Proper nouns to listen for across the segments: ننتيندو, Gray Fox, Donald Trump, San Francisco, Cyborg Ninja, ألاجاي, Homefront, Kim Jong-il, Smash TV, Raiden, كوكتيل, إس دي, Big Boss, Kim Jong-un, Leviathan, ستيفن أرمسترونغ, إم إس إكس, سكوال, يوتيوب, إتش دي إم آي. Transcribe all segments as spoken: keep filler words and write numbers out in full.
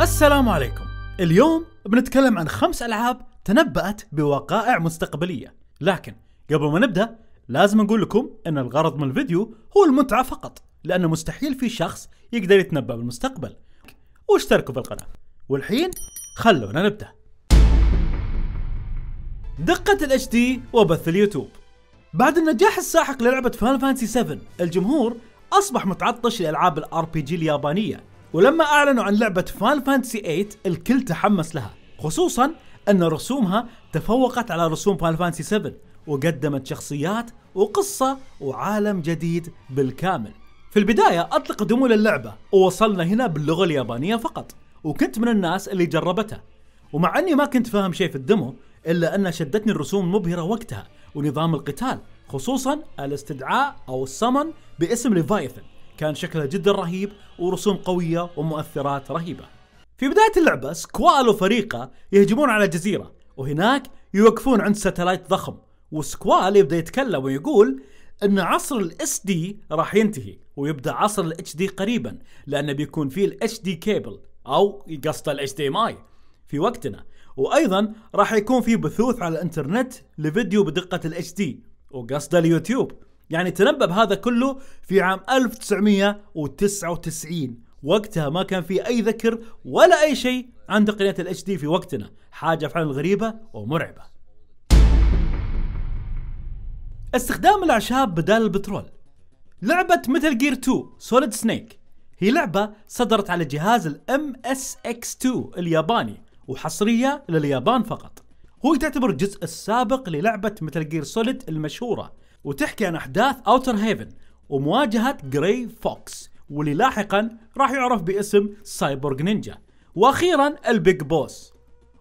السلام عليكم. اليوم بنتكلم عن خمس ألعاب تنبأت بوقائع مستقبلية، لكن قبل ما نبدأ لازم نقول لكم أن الغرض من الفيديو هو المتعة فقط، لأنه مستحيل في شخص يقدر يتنبأ بالمستقبل. واشتركوا في القناة، والحين خلونا نبدأ. دقة ال إتش دي وبث اليوتيوب. بعد النجاح الساحق للعبة فاينل فانتسي سبعة، الجمهور أصبح متعطش لألعاب الار بي جي اليابانية، ولما أعلنوا عن لعبة فاينل فانتسي ثمانية الكل تحمس لها، خصوصا أن رسومها تفوقت على رسوم فاينل فانتسي سبعة، وقدمت شخصيات وقصة وعالم جديد بالكامل. في البداية أطلقوا دمو للعبة ووصلنا هنا باللغة اليابانية فقط، وكنت من الناس اللي جربتها، ومع أني ما كنت فاهم شيء في الدمو إلا أن شدتني الرسوم المبهرة وقتها ونظام القتال، خصوصا الاستدعاء أو السمن باسم ليفايثن، كان شكلها جدا رهيب ورسوم قوية ومؤثرات رهيبة. في بداية اللعبة سكوال وفريقه يهجمون على جزيرة، وهناك يوقفون عند ساتلايت ضخم، وسكوال يبدأ يتكلم ويقول أن عصر ال إس دي راح ينتهي ويبدأ عصر ال إتش دي قريبا، لأنه بيكون فيه ال إتش دي كيبل أو قصده ال إتش دي إم آي في وقتنا، وأيضا راح يكون فيه بثوث على الإنترنت لفيديو بدقة ال إتش دي وقصده اليوتيوب. يعني تنبأ بهذا كله في عام ألف وتسعمئة وتسعة وتسعين، وقتها ما كان في أي ذكر ولا أي شيء عن تقنية ال إتش دي في وقتنا، حاجة فعلا غريبة ومرعبة. استخدام الأعشاب بدال البترول. لعبة ميتال جير اثنين سوليد سنيك هي لعبة صدرت على جهاز ال إم إس إكس اثنين الياباني، وحصرية لليابان فقط. هو تعتبر الجزء السابق للعبة ميتال جير سوليد المشهورة، وتحكي عن أحداث أوتر هيفن ومواجهة جراي فوكس، واللي لاحقا راح يعرف باسم سايبورغ نينجا، وأخيرا البيج بوس.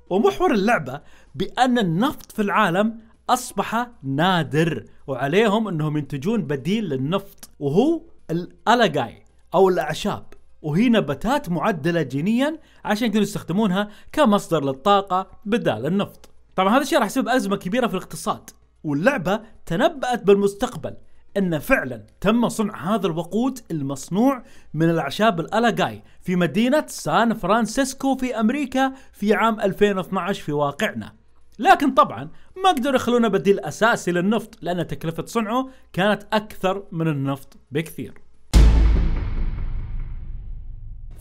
ومحور اللعبة بأن النفط في العالم أصبح نادر، وعليهم أنهم ينتجون بديل للنفط وهو الألاجاي أو الأعشاب، وهي نباتات معدلة جينيا عشان يقدروا يستخدمونها كمصدر للطاقة بدال النفط. طبعا هذا الشيء راح يسبب أزمة كبيرة في الاقتصاد، واللعبة تنبأت بالمستقبل أن فعلا تم صنع هذا الوقود المصنوع من الأعشاب الألاجاي في مدينة سان فرانسيسكو في أمريكا في عام ألفين واثني عشر في واقعنا. لكن طبعا ما قدروا يخلونه بديل أساسي للنفط، لأن تكلفة صنعه كانت أكثر من النفط بكثير.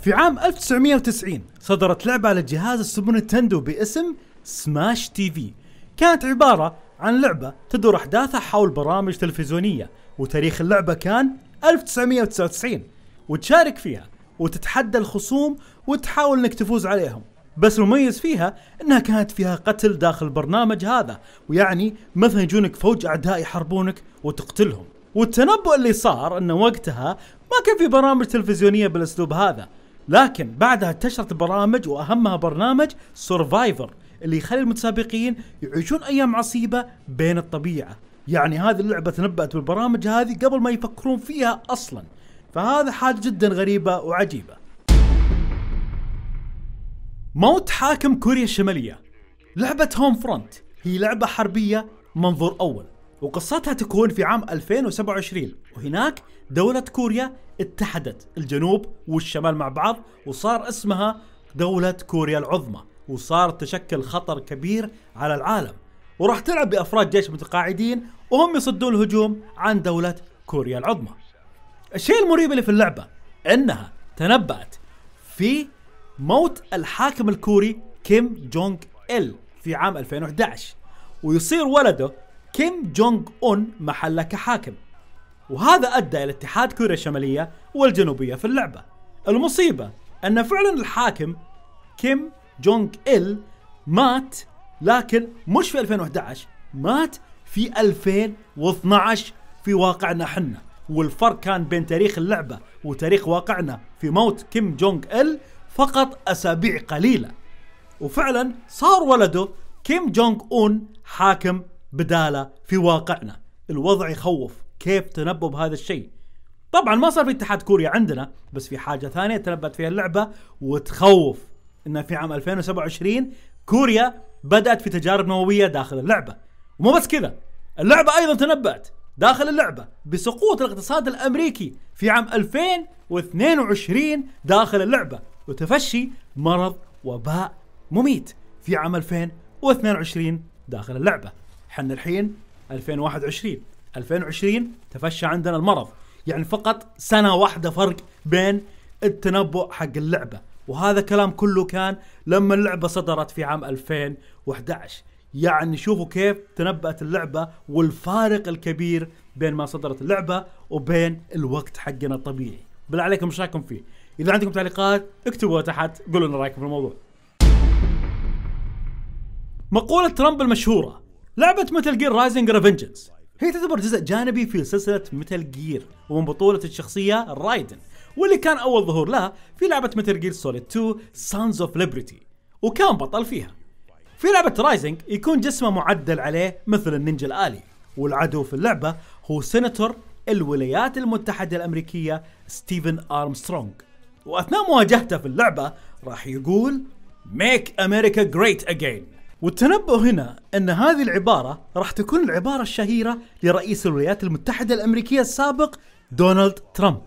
في عام ألف وتسعمئة وتسعين صدرت لعبة على جهاز السوبر نينتندو باسم سماش تي في، كانت عبارة عن لعبة تدور أحداثها حول برامج تلفزيونية، وتاريخ اللعبة كان ألف وتسعمئة وتسعة وتسعين، وتشارك فيها وتتحدى الخصوم وتحاول انك تفوز عليهم. بس المميز فيها انها كانت فيها قتل داخل البرنامج هذا، ويعني مثلا يجونك فوج اعداء يحاربونك وتقتلهم. والتنبؤ اللي صار انه وقتها ما كان في برامج تلفزيونية بالاسلوب هذا، لكن بعدها انتشرت برامج واهمها برنامج سرفايفر، اللي يخلي المتسابقين يعيشون ايام عصيبه بين الطبيعه. يعني هذه اللعبه تنبأت بالبرامج هذه قبل ما يفكرون فيها اصلا، فهذا حاجه جدا غريبه وعجيبه. موت حاكم كوريا الشماليه. لعبه هوم فرونت هي لعبه حربيه منظور اول، وقصتها تكون في عام ألفين وسبعة وعشرين، وهناك دوله كوريا اتحدت الجنوب والشمال مع بعض وصار اسمها دوله كوريا العظمى، وصار تشكل خطر كبير على العالم، وراح تلعب بأفراد جيش متقاعدين وهم يصدون الهجوم عن دولة كوريا العظمى. الشيء المريب اللي في اللعبة أنها تنبأت في موت الحاكم الكوري كيم جونغ إل في عام ألفين وأحد عشر، ويصير ولده كيم جونغ أون محله كحاكم، وهذا أدى إلى اتحاد كوريا الشمالية والجنوبية في اللعبة. المصيبة أن فعلا الحاكم كيم جونغ إل مات، لكن مش في ألفين وأحد عشر، مات في ألفين واثني عشر في واقعنا حنا، والفرق كان بين تاريخ اللعبة وتاريخ واقعنا في موت كيم جونغ إل فقط أسابيع قليلة. وفعلا صار ولده كيم جونغ أون حاكم بداله في واقعنا. الوضع يخوف، كيف تنبؤ بهذا الشيء؟ طبعا ما صار في اتحاد كوريا عندنا، بس في حاجة ثانية تنبأت فيها اللعبة وتخوف، إن في عام ألفين وسبعة وعشرين كوريا بدأت في تجارب نووية داخل اللعبة. ومو بس كذا، اللعبة أيضا تنبأت داخل اللعبة بسقوط الاقتصاد الأمريكي في عام ألفين واثنين وعشرين داخل اللعبة، وتفشي مرض وباء مميت في عام ألفين واثنين وعشرين داخل اللعبة. حنا الحين ألفين وواحد وعشرين، ألفين وعشرين تفشى عندنا المرض، يعني فقط سنة واحدة فرق بين التنبؤ حق اللعبة، وهذا كلام كله كان لما اللعبة صدرت في عام ألفين وأحد عشر. يعني شوفوا كيف تنبأت اللعبة والفارق الكبير بين ما صدرت اللعبة وبين الوقت حقنا الطبيعي. بالله عليكم ايش رايكم فيه؟ إذا عندكم تعليقات اكتبوها تحت، قولوا لنا رايكم في الموضوع. مقولة ترامب المشهورة، لعبة ميتال جير رايزنج ريفنجنس هي تعتبر جزء جانبي في سلسلة ميتال جير، ومن بطولة الشخصية رايدن، واللي كان أول ظهور لها في لعبة ميتال جير سوليد اثنين سانز اوف ليبرتي، وكان بطل فيها. في لعبة رايزنج يكون جسمه معدل عليه مثل النينجا الآلي، والعدو في اللعبة هو سيناتور الولايات المتحدة الأمريكية ستيفن أرمسترونغ، وأثناء مواجهته في اللعبة راح يقول ميك أمريكا جريت أجين. والتنبؤ هنا أن هذه العبارة راح تكون العبارة الشهيرة لرئيس الولايات المتحدة الأمريكية السابق دونالد ترامب.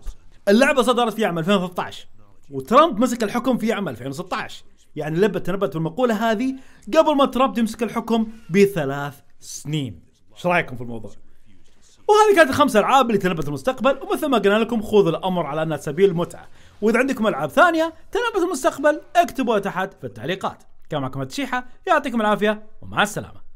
اللعبة صدرت في عام ألفين وثلاثة عشر وترامب مسك الحكم في عام ألفين وستة عشر، يعني اللعبة تنبأت بالمقولة هذه قبل ما ترامب يمسك الحكم بثلاث سنين. ايش رايكم في الموضوع؟ وهذه كانت الخمس العاب اللي تنبأت المستقبل، ومثل ما قلنا لكم خذوا الامر على انها سبيل المتعه، واذا عندكم العاب ثانيه تنبأت المستقبل اكتبوها تحت في التعليقات. كان معكم التشيحه، يعطيكم العافيه ومع السلامه.